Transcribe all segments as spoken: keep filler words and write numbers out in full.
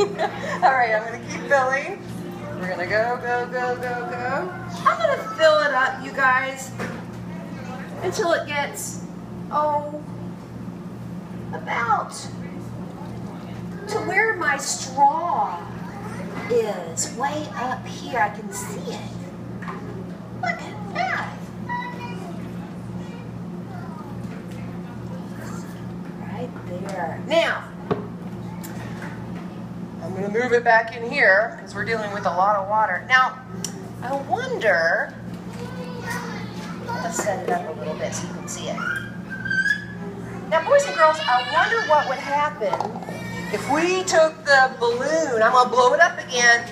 All right, I'm gonna keep filling. We're gonna go, go, go, go, go. I'm gonna fill it up, you guys, until it gets, oh, about to where my straw is, way up here. I can see it. Look at that. Right there. Now, I'm gonna move it back in here because we're dealing with a lot of water. Now, I wonder, let's set it up a little bit so you can see it. Now, boys and girls, I wonder what would happen if we took the balloon. I'm gonna blow it up again.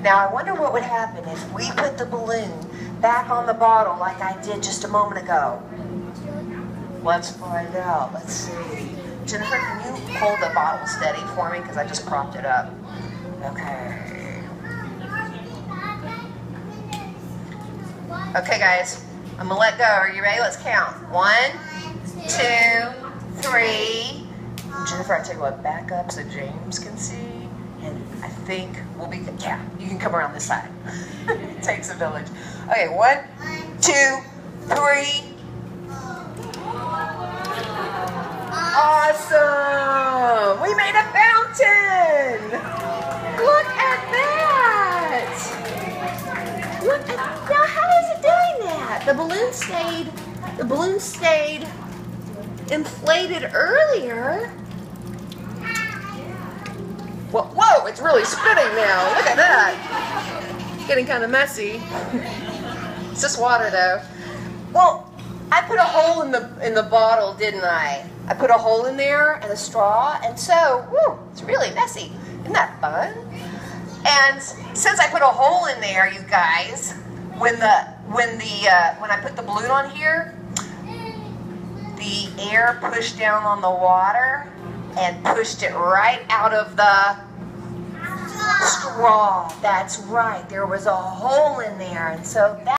Now, I wonder what would happen if we put the balloon back on the bottle like I did just a moment ago. Let's find out. Let's see. Jennifer, can you hold the bottle steady for me? Because I just propped it up. Okay. Okay, guys. I'm going to let go. Are you ready? Let's count. One, two, three. Jennifer, I tell you what, back up so James can see. And I think we'll be, yeah, you can come around this side. It takes a village. Okay, one, two, three. Awesome! We made a fountain! Look at that! Look at, now how is it doing that? The balloon stayed, the balloon stayed inflated earlier. Whoa, whoa, it's really spinning now. Look at that. It's getting kind of messy. It's just water though. Well, I put a hole in the in the bottle, didn't I? I put a hole in there and a straw, and so, woo, it's really messy. Isn't that fun? And since I put a hole in there, you guys, when the when the uh, when I put the balloon on here, the air pushed down on the water and pushed it right out of the straw. That's right. There was a hole in there, and so that.